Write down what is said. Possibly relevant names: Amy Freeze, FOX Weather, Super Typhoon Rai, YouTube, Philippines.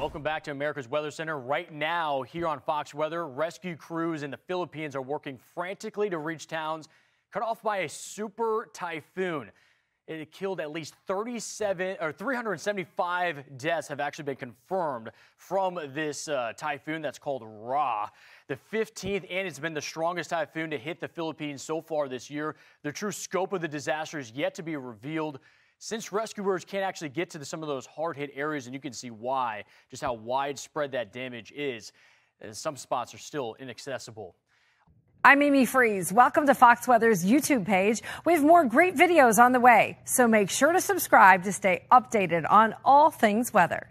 Welcome back to America's Weather Center. Right now, here on Fox Weather, rescue crews in the Philippines are working frantically to reach towns cut off by a super typhoon. It killed at least 375 deaths have actually been confirmed from this typhoon that's called Ra, the 15th, and it's been the strongest typhoon to hit the Philippines so far this year. The true scope of the disaster is yet to be revealed. Since rescuers can't actually get to some of those hard-hit areas, and you can see why, just how widespread that damage is, and some spots are still inaccessible. I'm Amy Freeze. Welcome to Fox Weather's YouTube page. We have more great videos on the way, so make sure to subscribe to stay updated on all things weather.